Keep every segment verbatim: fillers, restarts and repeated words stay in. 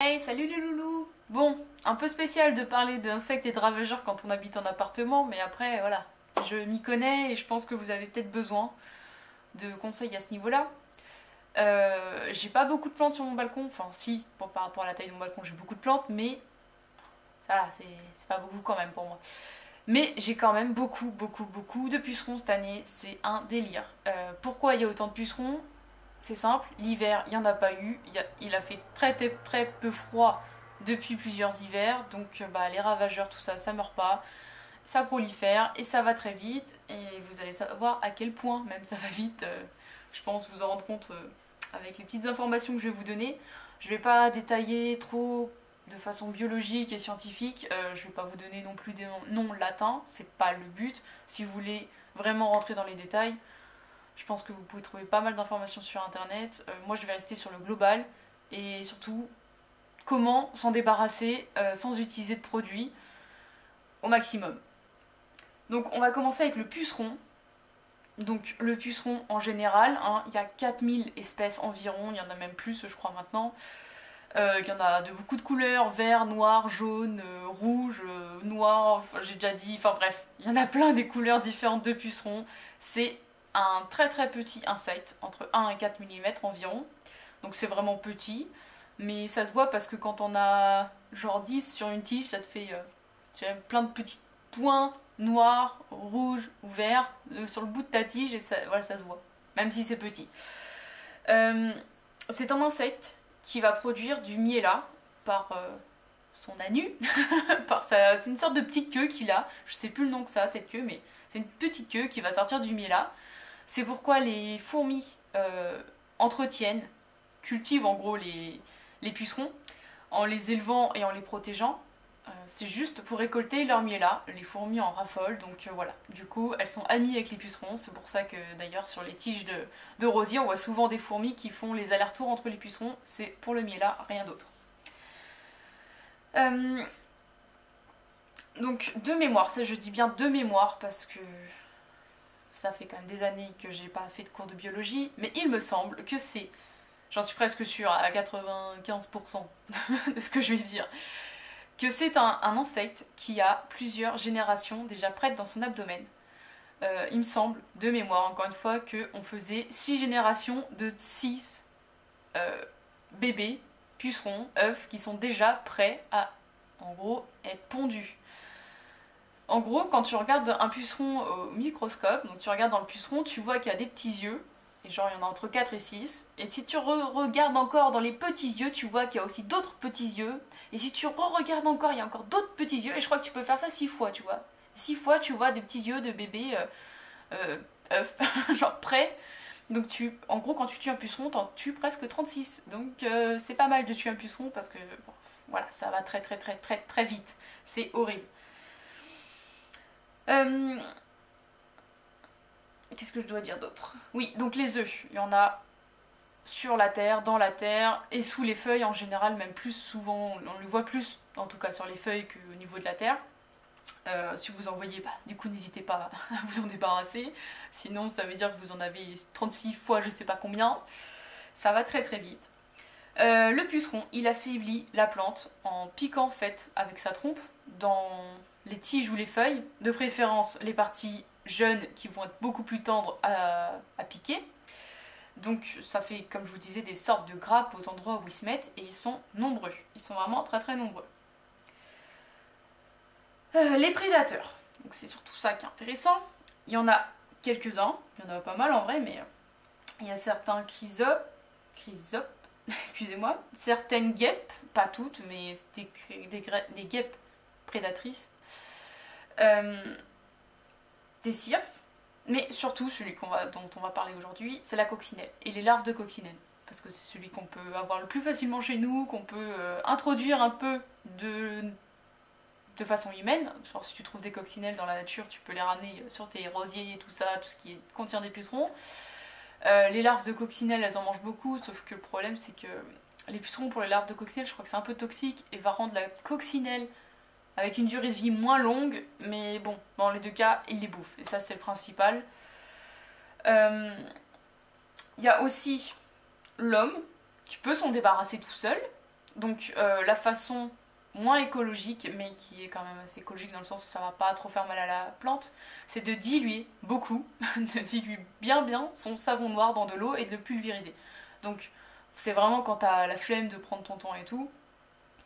Hey, salut les loulous! Bon, un peu spécial de parler d'insectes et de ravageurs quand on habite en appartement, mais après, voilà, je m'y connais et je pense que vous avez peut-être besoin de conseils à ce niveau-là. Euh, j'ai pas beaucoup de plantes sur mon balcon, enfin si, bon, par rapport à la taille de mon balcon j'ai beaucoup de plantes, mais ça c'est pas beaucoup quand même pour moi. Mais j'ai quand même beaucoup, beaucoup, beaucoup de pucerons cette année, c'est un délire. Euh, pourquoi il y a autant de pucerons? C'est simple, l'hiver il n'y en a pas eu, il a, il a fait très, très très peu froid depuis plusieurs hivers, donc bah, les ravageurs tout ça, ça meurt pas, ça prolifère et ça va très vite, et vous allez savoir à quel point même ça va vite, euh, je pense vous en rendre compte euh, avec les petites informations que je vais vous donner. Je vais pas détailler trop de façon biologique et scientifique, euh, je vais pas vous donner non plus des noms latins, c'est pas le but. Si vous voulez vraiment rentrer dans les détails, je pense que vous pouvez trouver pas mal d'informations sur internet. Euh, moi je vais rester sur le global et surtout comment s'en débarrasser euh, sans utiliser de produits au maximum. Donc on va commencer avec le puceron. Donc le puceron en général, hein, il y a quatre mille espèces environ, il y en a même plus je crois maintenant. Euh, il y en a de beaucoup de couleurs, vert, noir, jaune, euh, rouge, euh, noir, j'ai déjà dit, enfin bref, il y en a plein des couleurs différentes de pucerons. C'est un très très petit insecte, entre un et quatre millimètres environ, donc c'est vraiment petit, mais ça se voit parce que quand on a genre dix sur une tige, ça te fait euh, plein de petits points noirs, rouges ou verts euh, sur le bout de ta tige, et ça, voilà, ça se voit, même si c'est petit. Euh, c'est un insecte qui va produire du miella par euh, son anus, par sa... c'est une sorte de petite queue qu'il a, je sais plus le nom que ça, cette queue, mais c'est une petite queue qui va sortir du miella. C'est pourquoi les fourmis euh, entretiennent, cultivent en gros les, les pucerons, en les élevant et en les protégeant. Euh, c'est juste pour récolter leur miella, les fourmis en raffolent, donc euh, voilà. Du coup, elles sont amies avec les pucerons, c'est pour ça que d'ailleurs sur les tiges de, de rosier, on voit souvent des fourmis qui font les allers-retours entre les pucerons, c'est pour le miella, rien d'autre. Euh... Donc de mémoire, ça je dis bien de mémoire parce que ça fait quand même des années que j'ai pas fait de cours de biologie, mais il me semble que c'est, j'en suis presque sûre à quatre-vingt-quinze pour cent de ce que je vais dire, que c'est un, un insecte qui a plusieurs générations déjà prêtes dans son abdomen. Euh, il me semble, de mémoire encore une fois, qu'on faisait six générations de six euh, bébés, pucerons, œufs, qui sont déjà prêts à, en gros, être pondus. En gros, quand tu regardes un puceron au microscope, donc tu regardes dans le puceron, tu vois qu'il y a des petits yeux, et genre il y en a entre quatre et six, et si tu re-regardes encore dans les petits yeux, tu vois qu'il y a aussi d'autres petits yeux, et si tu re-regardes encore, il y a encore d'autres petits yeux, et je crois que tu peux faire ça six fois, tu vois. six fois, tu vois des petits yeux de bébé euh, euh, œuf, genre prêt. Donc tu, en gros, quand tu tues un puceron, t'en tues presque trente-six, donc euh, c'est pas mal de tuer un puceron, parce que, bon, voilà, ça va très très très très très vite, c'est horrible. Euh... Qu'est-ce que je dois dire d'autre? Oui, donc les œufs, il y en a sur la terre, dans la terre et sous les feuilles en général, même plus souvent, on le voit plus en tout cas sur les feuilles qu'au niveau de la terre. Euh, si vous en voyez, bah, du coup n'hésitez pas à vous en débarrasser, sinon ça veut dire que vous en avez trente-six fois je sais pas combien, ça va très très vite. Euh, le puceron, il affaiblit la plante en piquant en fait avec sa trompe dans les tiges ou les feuilles, de préférence les parties jeunes qui vont être beaucoup plus tendres à, à piquer. Donc ça fait, comme je vous disais, des sortes de grappes aux endroits où ils se mettent, et ils sont nombreux, ils sont vraiment très très nombreux. Euh, les prédateurs, donc c'est surtout ça qui est intéressant, il y en a quelques-uns, il y en a pas mal en vrai, mais euh, il y a certains chrysopes, chrysopes excusez-moi, certaines guêpes, pas toutes, mais des, des, des guêpes prédatrices, Euh, des cirfes, mais surtout celui qu'on va, dont on va parler aujourd'hui, c'est la coccinelle et les larves de coccinelle, parce que c'est celui qu'on peut avoir le plus facilement chez nous, qu'on peut euh, introduire un peu de, de façon humaine. Genre si tu trouves des coccinelles dans la nature, tu peux les ramener sur tes rosiers et tout ça, tout ce qui contient des pucerons. Euh, les larves de coccinelle, elles en mangent beaucoup, sauf que le problème c'est que les pucerons pour les larves de coccinelle, je crois que c'est un peu toxique et va rendre la coccinelle avec une durée de vie moins longue, mais bon, dans les deux cas, il les bouffe, et ça c'est le principal. Il euh, y a aussi l'homme, tu peux s'en débarrasser tout seul, donc euh, la façon moins écologique, mais qui est quand même assez écologique dans le sens où ça va pas trop faire mal à la plante, c'est de diluer beaucoup, de diluer bien bien son savon noir dans de l'eau et de le pulvériser. Donc c'est vraiment quand t'as la flemme de prendre ton temps et tout,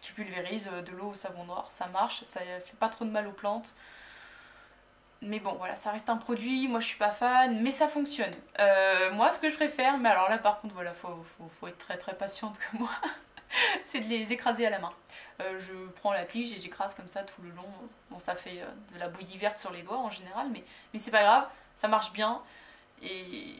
tu pulvérises de l'eau au savon noir, ça marche, ça fait pas trop de mal aux plantes. Mais bon voilà, ça reste un produit, moi je suis pas fan, mais ça fonctionne. Euh, moi ce que je préfère, mais alors là par contre voilà, faut, faut, faut être très très patiente comme moi, c'est de les écraser à la main. Euh, je prends la tige et j'écrase comme ça tout le long. Bon ça fait de la bouillie verte sur les doigts en général, mais, mais c'est pas grave, ça marche bien. Et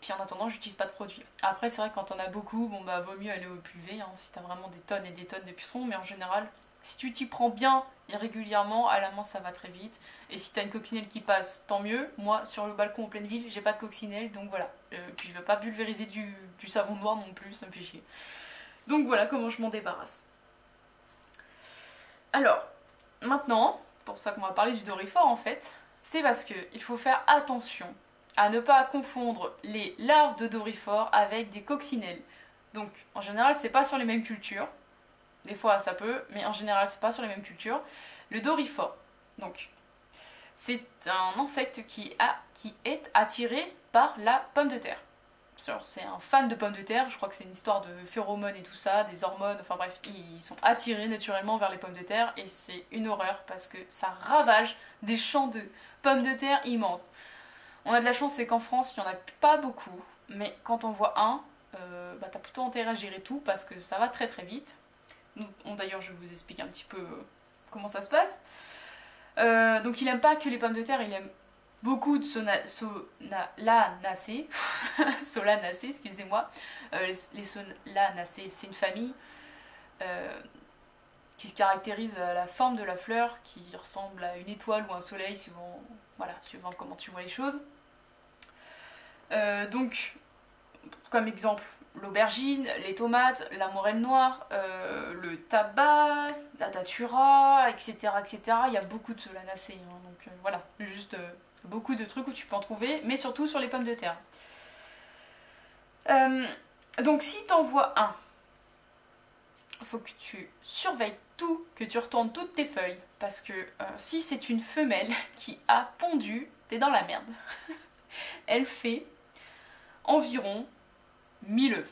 puis en attendant j'utilise pas de produit. Après c'est vrai que quand on a beaucoup, bon bah vaut mieux aller au pulvé hein, si t'as vraiment des tonnes et des tonnes de pucerons, mais en général... Si tu t'y prends bien et régulièrement, à la main ça va très vite. Et si t'as une coccinelle qui passe, tant mieux. Moi sur le balcon en pleine ville, j'ai pas de coccinelle, donc voilà. Euh, puis je veux pas pulvériser du, du savon noir non plus, ça me fait chier. Donc voilà comment je m'en débarrasse. Alors, maintenant, pour ça qu'on va parler du Doryphore en fait, c'est parce qu'il faut faire attention à ne pas confondre les larves de Doryphore avec des coccinelles. Donc en général c'est pas sur les mêmes cultures. Des fois ça peut, mais en général c'est pas sur les mêmes cultures. Le Doryphore, donc, c'est un insecte qui, a, qui est attiré par la pomme de terre. C'est un fan de pommes de terre, je crois que c'est une histoire de phéromones et tout ça, des hormones, enfin bref, ils sont attirés naturellement vers les pommes de terre et c'est une horreur parce que ça ravage des champs de pommes de terre immenses. On a de la chance, c'est qu'en France il n'y en a pas beaucoup, mais quand on voit un, euh, bah, t'as plutôt intérêt à gérer tout parce que ça va très très vite. D'ailleurs je vais vous expliquer un petit peu comment ça se passe. Euh, donc il aime pas que les pommes de terre, il aime beaucoup de solanacées, solanacées excusez-moi, euh, les, les solanacées c'est une famille euh, qui se caractérise à la forme de la fleur, qui ressemble à une étoile ou un soleil suivant, voilà, suivant comment tu vois les choses. Euh, donc comme exemple, l'aubergine, les tomates, la morelle noire, euh, le tabac, la datura, et cetera, et cetera. Il y a beaucoup de solanacées, hein, donc euh, voilà, juste euh, beaucoup de trucs où tu peux en trouver, mais surtout sur les pommes de terre. Euh, donc si t'en vois un, il faut que tu surveilles tout, que tu retournes toutes tes feuilles, parce que euh, si c'est une femelle qui a pondu, t'es dans la merde. Elle fait environ mille œufs.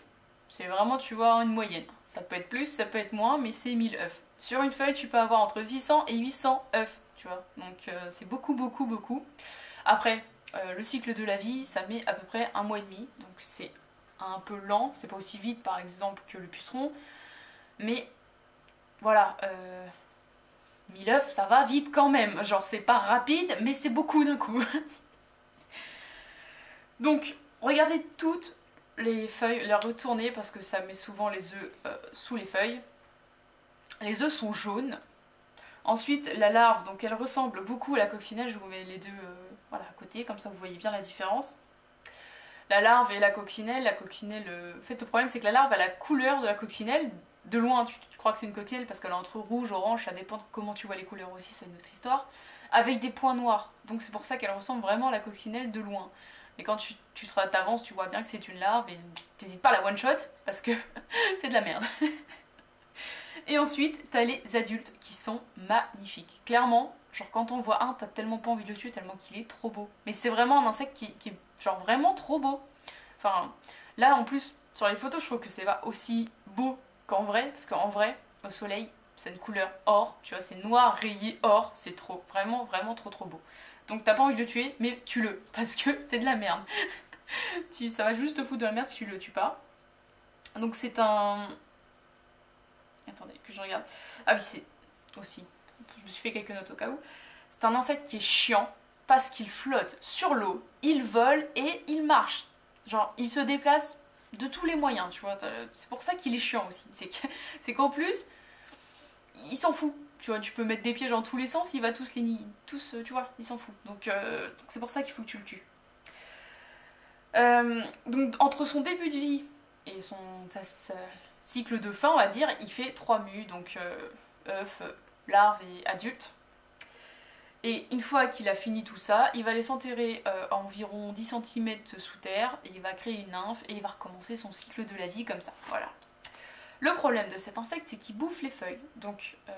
C'est vraiment, tu vois, une moyenne. Ça peut être plus, ça peut être moins, mais c'est mille œufs. Sur une feuille, tu peux avoir entre six cents et huit cents œufs, tu vois. Donc euh, c'est beaucoup, beaucoup, beaucoup. Après, euh, le cycle de la vie, ça met à peu près un mois et demi. Donc c'est un peu lent. C'est pas aussi vite, par exemple, que le puceron. Mais voilà, euh, mille œufs, ça va vite quand même. Genre, c'est pas rapide, mais c'est beaucoup d'un coup. Donc, regardez toutes les feuilles, les retourner parce que ça met souvent les œufs euh, sous les feuilles. Les œufs sont jaunes. Ensuite, la larve, donc elle ressemble beaucoup à la coccinelle. Je vous mets les deux euh, voilà, à côté, comme ça vous voyez bien la différence. La larve et la coccinelle. La coccinelle, euh... en fait, le problème c'est que la larve a la couleur de la coccinelle. De loin, tu, tu crois que c'est une coccinelle parce qu'elle est entre rouge, orange, ça dépend de comment tu vois les couleurs aussi, c'est une autre histoire. Avec des points noirs. Donc c'est pour ça qu'elle ressemble vraiment à la coccinelle de loin. Mais quand tu, tu t'avances, tu vois bien que c'est une larve et t'hésites pas à la one shot parce que c'est de la merde. Et ensuite, t'as les adultes qui sont magnifiques. Clairement, genre quand on voit un, t'as tellement pas envie de le tuer tellement qu'il est trop beau. Mais c'est vraiment un insecte qui, qui est genre vraiment trop beau. Enfin, là en plus, sur les photos, je trouve que c'est pas aussi beau qu'en vrai. Parce qu'en vrai, au soleil, c'est une couleur or. Tu vois, c'est noir, rayé, or. C'est trop, vraiment, vraiment trop trop beau. Donc t'as pas envie de le tuer, mais tue-le, parce que c'est de la merde. Ça va juste te foutre de la merde si tu le tues pas. Donc c'est un... Attendez, que je regarde. Ah oui, c'est... aussi. Je me suis fait quelques notes au cas où. C'est un insecte qui est chiant, parce qu'il flotte sur l'eau, il vole et il marche. Genre, il se déplace de tous les moyens, tu vois. C'est pour ça qu'il est chiant aussi. C'est qu'en plus, il s'en fout. Tu vois, tu peux mettre des pièges dans tous les sens, il va tous les... tous, tu vois, il s'en fout. Donc euh, c'est pour ça qu'il faut que tu le tues. Euh, donc entre son début de vie et son ça, ça, cycle de fin, on va dire, il fait trois mues, donc œufs, euh, larves et adultes. Et une fois qu'il a fini tout ça, il va les enterrer euh, à environ dix centimètres sous terre, et il va créer une nymphe, et il va recommencer son cycle de la vie comme ça, voilà. Le problème de cet insecte, c'est qu'il bouffe les feuilles. Donc euh,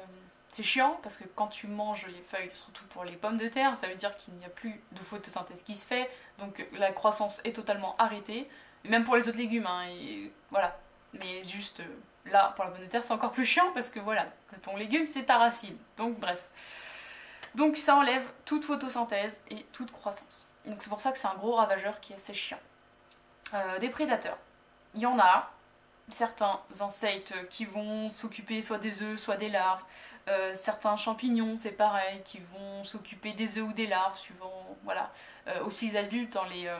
c'est chiant parce que quand tu manges les feuilles, surtout pour les pommes de terre, ça veut dire qu'il n'y a plus de photosynthèse qui se fait. Donc la croissance est totalement arrêtée. Et même pour les autres légumes, hein, et, voilà. Mais juste euh, là, pour la pomme de terre, c'est encore plus chiant parce que voilà, ton légume, c'est ta racine. Donc bref. Donc ça enlève toute photosynthèse et toute croissance. Donc c'est pour ça que c'est un gros ravageur qui est assez chiant. Euh, des prédateurs. Il y en a certains insectes qui vont s'occuper soit des œufs, soit des larves. Euh, certains champignons, c'est pareil, qui vont s'occuper des œufs ou des larves, suivant, voilà. Euh, aussi les adultes en les, euh,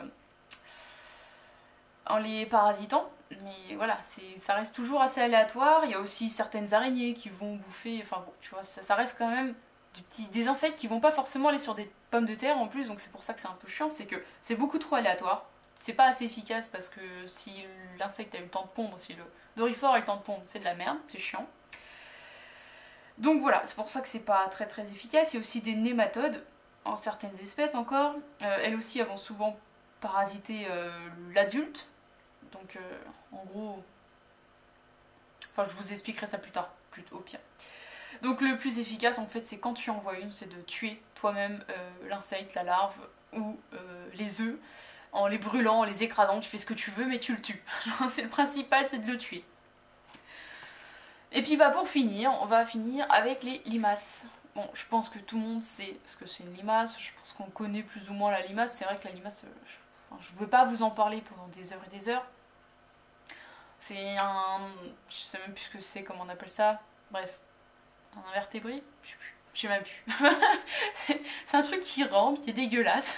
en les parasitant. Mais voilà, ça reste toujours assez aléatoire. Il y a aussi certaines araignées qui vont bouffer. Enfin bon, tu vois, ça, ça reste quand même des, petits, des insectes qui vont pas forcément aller sur des pommes de terre en plus. Donc c'est pour ça que c'est un peu chiant, c'est que c'est beaucoup trop aléatoire. C'est pas assez efficace parce que si l'insecte a eu le temps de pondre, si le Doryphore a eu le temps de pondre, c'est de la merde, c'est chiant. Donc voilà, c'est pour ça que c'est pas très très efficace. Il y a aussi des nématodes, en certaines espèces encore. Euh, elles aussi, elles vont souvent parasiter euh, l'adulte. Donc euh, en gros... Enfin, je vous expliquerai ça plus tard, plus au pire. Donc le plus efficace, en fait, c'est quand tu en vois une, c'est de tuer toi-même euh, l'insecte, la larve ou euh, les œufs. En les brûlant, en les écrasant, tu fais ce que tu veux, mais tu le tues. C'est le principal, c'est de le tuer. Et puis bah pour finir, on va finir avec les limaces. Bon, je pense que tout le monde sait ce que c'est une limace, je pense qu'on connaît plus ou moins la limace. C'est vrai que la limace, je ne enfin, veux pas vous en parler pendant des heures et des heures. C'est un... je sais même plus ce que c'est, comment on appelle ça. Bref, un invertébré, je sais plus, je sais même plus. C'est un truc qui rampe, qui est dégueulasse.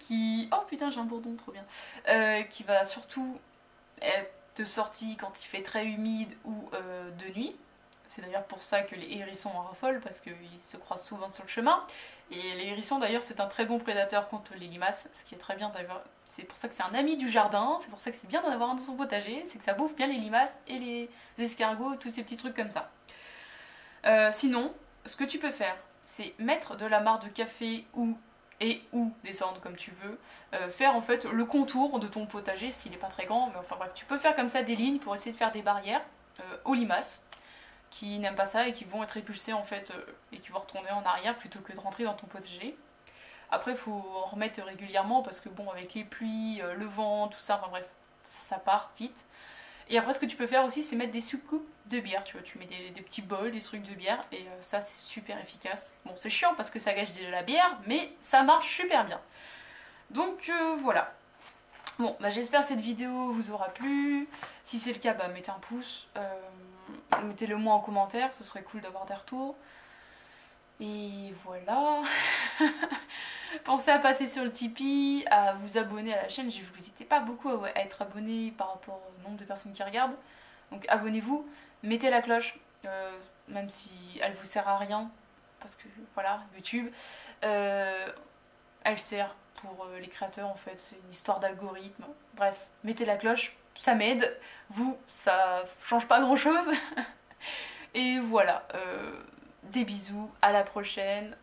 Qui... Oh putain, j'ai un bourdon, trop bien. Euh, qui va surtout être de sortie quand il fait très humide ou euh, de nuit. C'est d'ailleurs pour ça que les hérissons en raffolent, parce qu'ils se croisent souvent sur le chemin. Et les hérissons d'ailleurs, c'est un très bon prédateur contre les limaces, ce qui est très bien d'ailleurs. C'est pour ça que c'est un ami du jardin, c'est pour ça que c'est bien d'en avoir un dans son potager, c'est que ça bouffe bien les limaces et les escargots, tous ces petits trucs comme ça. Euh, sinon, ce que tu peux faire, c'est mettre de la mare de café ou... et ou descendre comme tu veux, euh, faire en fait le contour de ton potager s'il n'est pas très grand, mais enfin bref, tu peux faire comme ça des lignes pour essayer de faire des barrières euh, aux limaces qui n'aiment pas ça et qui vont être répulsées en fait euh, et qui vont retourner en arrière plutôt que de rentrer dans ton potager. Après il faut en remettre régulièrement parce que bon, avec les pluies, euh, le vent, tout ça, enfin bref, ça, ça part vite. Et après ce que tu peux faire aussi, c'est mettre des soucoupes de bière, tu vois, tu mets des, des petits bols, des trucs de bière, et euh, ça c'est super efficace. Bon, c'est chiant parce que ça gâche de la bière, mais ça marche super bien. Donc euh, voilà. Bon, bah, j'espère que cette vidéo vous aura plu. Si c'est le cas, bah, mettez un pouce, euh, mettez-le moi en commentaire, ce serait cool d'avoir des retours. Et voilà. Pensez à passer sur le Tipeee, à vous abonner à la chaîne. Je vous hésitez pas beaucoup à être abonné par rapport au nombre de personnes qui regardent. Donc abonnez-vous, mettez la cloche, euh, même si elle vous sert à rien, parce que voilà, YouTube. Euh, elle sert pour les créateurs en fait, c'est une histoire d'algorithme. Bref, mettez la cloche, ça m'aide. Vous, ça change pas grand chose. Et voilà. Euh... Des bisous, à la prochaine.